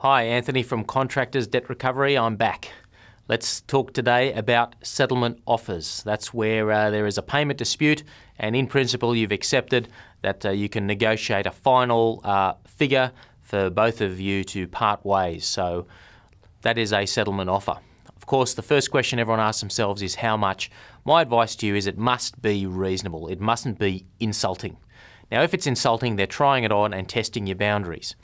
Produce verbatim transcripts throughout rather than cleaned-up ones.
Hi, Anthony from Contractors Debt Recovery. I'm back. Let's talk today about settlement offers. That's where uh, there is a payment dispute and in principle you've accepted that uh, you can negotiate a final uh, figure for both of you to part ways. So that is a settlement offer. Of course, the first question everyone asks themselves is how much. My advice to you is it must be reasonable. It mustn't be insulting. Now, if it's insulting, they're trying it on and testing your boundaries.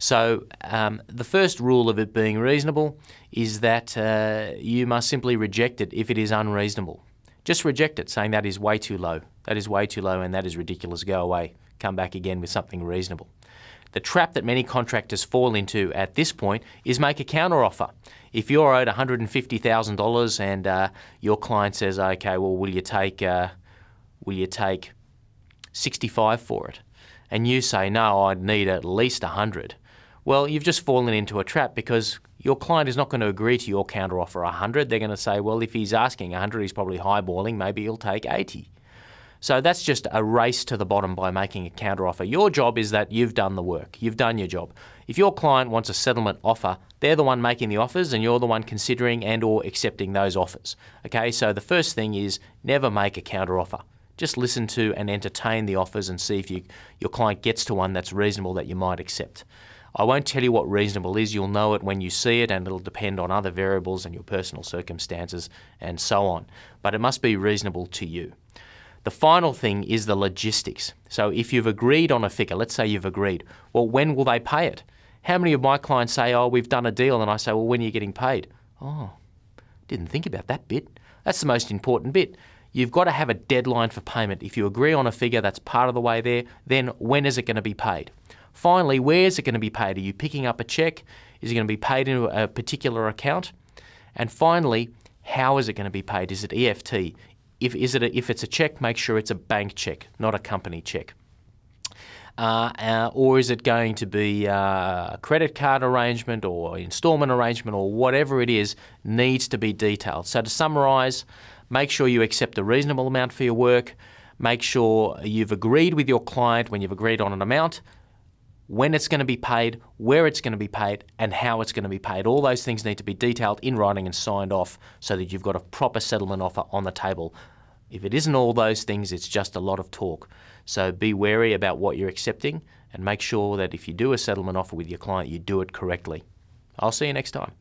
So um, the first rule of it being reasonable is that uh, you must simply reject it if it is unreasonable. Just reject it, saying that is way too low, that is way too low and that is ridiculous, go away, come back again with something reasonable. The trap that many contractors fall into at this point is make a counteroffer. If you're owed one hundred fifty thousand dollars and uh, your client says, okay, well, will you take, uh, will you take sixty-five for it? And you say, no, I'd need at least one hundred. Well, you've just fallen into a trap because your client is not going to agree to your counteroffer one hundred. They're going to say, well, if he's asking one hundred, he's probably highballing, maybe he'll take eighty. So that's just a race to the bottom by making a counteroffer. Your job is that you've done the work. You've done your job. If your client wants a settlement offer, they're the one making the offers and you're the one considering and or accepting those offers. Okay, so the first thing is never make a counteroffer. Just listen to and entertain the offers and see if you, your client gets to one that's reasonable that you might accept. I won't tell you what reasonable is, you'll know it when you see it and it'll depend on other variables and your personal circumstances and so on. But it must be reasonable to you. The final thing is the logistics. So if you've agreed on a figure, let's say you've agreed, well, when will they pay it? How many of my clients say, oh, we've done a deal, and I say, well, when are you getting paid? Oh, didn't think about that bit. That's the most important bit. You've got to have a deadline for payment. If you agree on a figure, that's part of the way there, then when is it going to be paid? Finally, where's it going to be paid? Are you picking up a cheque? Is it going to be paid into a particular account? And finally, how is it going to be paid? Is it E F T? If, is it a, if it's a cheque, make sure it's a bank cheque, not a company cheque. Uh, uh, or is it going to be uh, a credit card arrangement or instalment arrangement or whatever it is needs to be detailed. So to summarise, make sure you accept a reasonable amount for your work. Make sure you've agreed with your client when you've agreed on an amount, when it's going to be paid, where it's going to be paid, and how it's going to be paid. All those things need to be detailed in writing and signed off so that you've got a proper settlement offer on the table. If it isn't all those things, it's just a lot of talk. So be wary about what you're accepting and make sure that if you do a settlement offer with your client, you do it correctly. I'll see you next time.